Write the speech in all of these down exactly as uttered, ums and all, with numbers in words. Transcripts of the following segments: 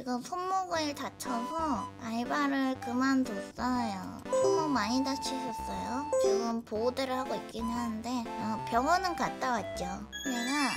지금 손목을 다쳐서 알바를 그만뒀어요. 손목 많이 다치셨어요? 지금 보호대를 하고 있긴 하는데 어, 병원은 갔다 왔죠. 내가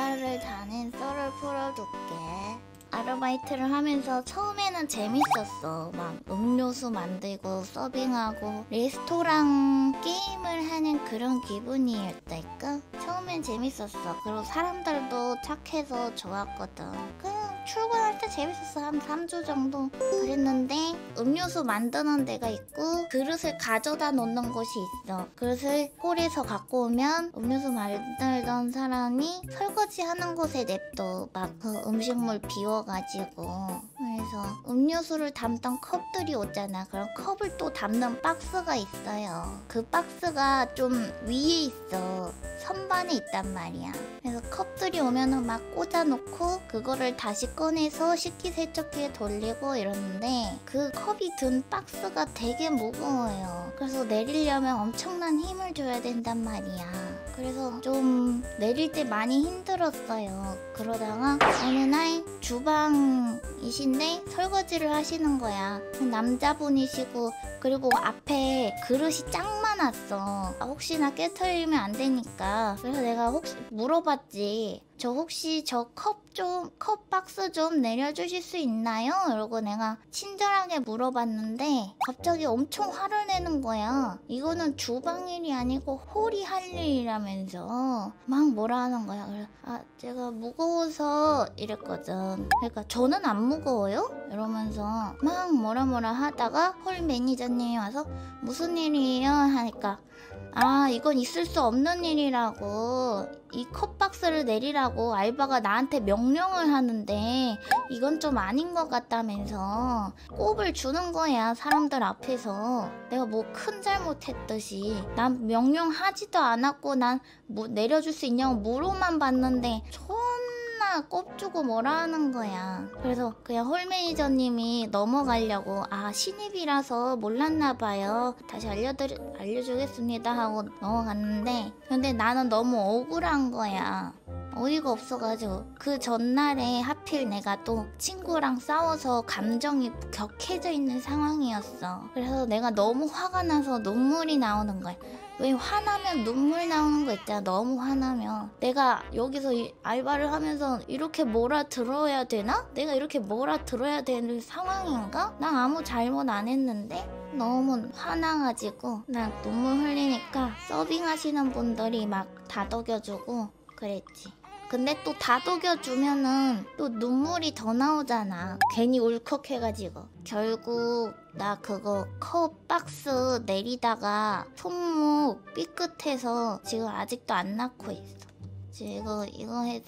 알바를 다닌 썰을 풀어줄게. 아르바이트를 하면서 처음에는 재밌었어. 막 음료수 만들고 서빙하고 레스토랑 게임을 하는 그런 기분이었달까? 처음엔 재밌었어. 그리고 사람들도 착해서 좋았거든. 그냥 출근할 때 재밌었어. 한 삼 주 정도 그랬는데 음료수 만드는 데가 있고 그릇을 가져다 놓는 곳이 있어. 그릇을 홀에서 갖고 오면 음료수 만들던 사람이 설거지하는 곳에 냅둬. 막 그 음식물 비워 가지고 그래서 음료수를 담던 컵들이 오잖아. 그럼 컵을 또 담는 박스가 있어요. 그 박스가 좀 위에 있어. 선반에 있단 말이야. 그래서 컵들이 오면은 막 꽂아놓고 그거를 다시 꺼내서 식기세척기에 돌리고 이러는데 그 컵이 든 박스가 되게 무거워요. 그래서 내리려면 엄청난 힘을 줘야 된단 말이야. 그래서 좀 내릴 때 많이 힘들었어요. 그러다가 어느 날 주방이신데 설거지를 하시는 거야. 남자분이시고 그리고 앞에 그릇이 짱 많았어. 아, 혹시나 깨트리면 안 되니까. 그래서 내가 혹시 물어봤지. 저 혹시 저 컵 좀, 컵 박스 좀 내려주실 수 있나요? 이러고 내가 친절하게 물어봤는데 갑자기 엄청 화를 내는 거야. 이거는 주방일이 아니고 홀이 할 일이라면서 막 뭐라 하는 거야. 그래서 아, 제가 무거워서 이랬거든. 그러니까 저는 안 무거워요? 이러면서 막 뭐라 뭐라 하다가 홀 매니저님이 와서 무슨 일이에요? 하니까 아, 이건 있을 수 없는 일이라고. 이 컵박스를 내리라고 알바가 나한테 명령을 하는데 이건 좀 아닌 것 같다면서 꼽을 주는 거야. 사람들 앞에서 내가 뭐 큰 잘못했듯이 난 명령하지도 않았고 난 뭐 내려줄 수 있냐고 물어만 봤는데 존나 꼽주고 뭐라 하는 거야. 그래서 그냥 홀매니저님이 넘어가려고 아, 신입이라서 몰랐나 봐요. 다시 알려드리, 알려주겠습니다 하고 넘어갔는데 근데 나는 너무 억울한 거야. 어이가 없어가지고 그 전날에 하필 내가 또 친구랑 싸워서 감정이 격해져 있는 상황이었어. 그래서 내가 너무 화가 나서 눈물이 나오는 거야. 왜 화나면 눈물 나오는 거 있잖아. 너무 화나면 내가 여기서 이 알바를 하면서 이렇게 몰아들어야 되나? 내가 이렇게 몰아들어야 되는 상황인가? 난 아무 잘못 안 했는데? 너무 화나가지고 난 눈물 흘리니까 서빙하시는 분들이 막 다독여주고 그랬지. 근데 또 다독여주면은 또 눈물이 더 나오잖아. 괜히 울컥해가지고. 결국 나 그거 컵 박스 내리다가 손목 삐끗해서 지금 아직도 안 낫고 있어. 이거 이거 했어.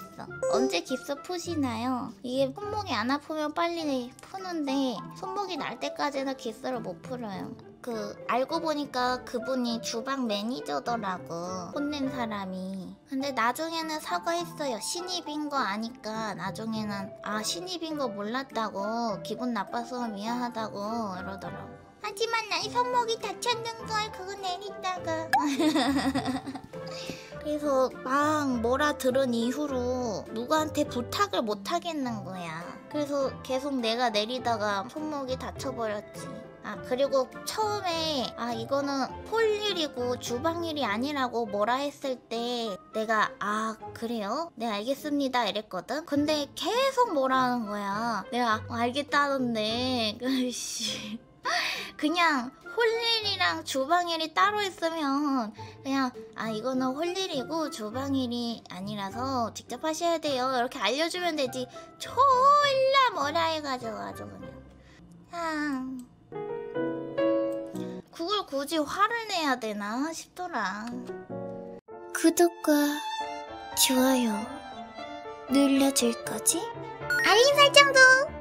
언제 깁스 푸시나요? 이게 손목이 안 아프면 빨리 푸는데 손목이 날 때까지는 깁스를 못 풀어요. 그 알고 보니까 그분이 주방 매니저더라고. 혼낸 사람이. 근데 나중에는 사과했어요. 신입인 거 아니까 나중에는 아, 신입인 거 몰랐다고 기분 나빠서 미안하다고 이러더라고. 하지만 난 손목이 다쳤는 걸 그거 내리다가 그래서 막 뭐라 들은 이후로 누구한테 부탁을 못 하겠는 거야. 그래서 계속 내가 내리다가 손목이 다쳐버렸지. 아, 그리고 처음에 아, 이거는 홀일이고 주방일이 아니라고 뭐라 했을 때 내가 아, 그래요? 네, 알겠습니다 이랬거든. 근데 계속 뭐라는 거야. 내가 알겠다는데 으이씨 그냥 홀일이랑 주방일이 따로 있으면 그냥 아, 이거는 홀일이고 주방일이 아니라서 직접 하셔야 돼요 이렇게 알려주면 되지. 졸라 뭐라 해가지고 아주 그냥 아, 그걸 굳이 화를 내야 되나 싶더라. 구독과 좋아요 눌러줄거지? 알림 설정도!